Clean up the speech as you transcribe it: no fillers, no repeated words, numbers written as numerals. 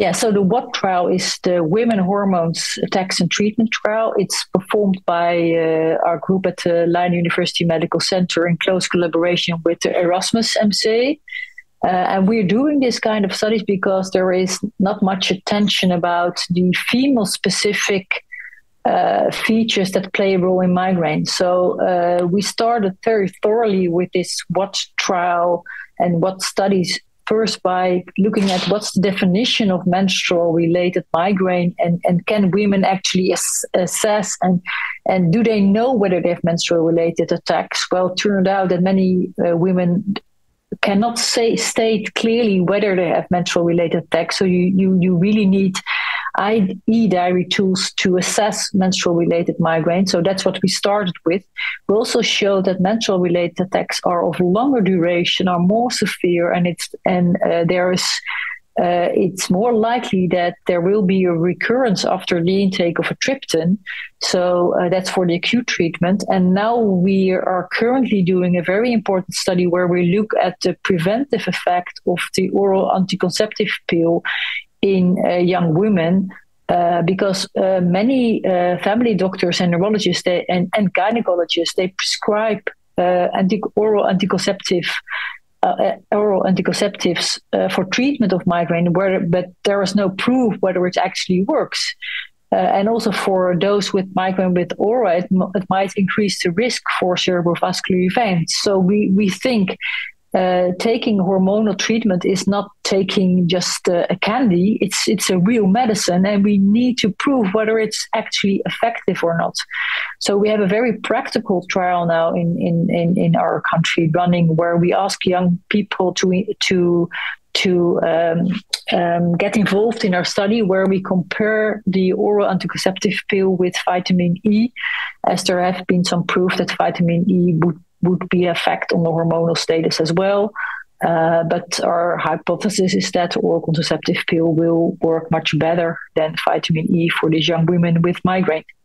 Yeah, so the WHAT! Trial is the Women Hormones Attacks and Treatment Trial. It's performed by our group at the Leiden University Medical Center in close collaboration with the Erasmus MC. And we're doing this kind of studies because there is not much attention about the female-specific features that play a role in migraine. So we started very thoroughly with this WHAT! Trial and WHAT! Studies, first by looking at what's the definition of menstrual-related migraine, and can women actually assess and do they know whether they have menstrual-related attacks? Well, it turned out that many women cannot state clearly whether they have menstrual-related attacks. So you really need e-diary tools to assess menstrual-related migraine. So that's what we started with. We also showed that menstrual-related attacks are of longer duration, are more severe, and it's more likely that there will be a recurrence after the intake of triptan. So that's for the acute treatment. And now we are currently doing a very important study where we look at the preventive effect of the oral anticonceptive pill in young women, because many family doctors and neurologists and gynecologists, they prescribe oral anticonceptives for treatment of migraine, but there is no proof whether it actually works. And also for those with migraine with aura, it might increase the risk for cerebrovascular events. So we think taking hormonal treatment is not taking just a candy. It's a real medicine, and we need to prove whether it's actually effective or not. So we have a very practical trial now in our country running, where we ask young people to get involved in our study, where we compare the oral anticonceptive pill with vitamin E, as there have been some proof that vitamin E would be an effect on the hormonal status as well. But our hypothesis is that oral contraceptive pill will work much better than vitamin E for these young women with migraine.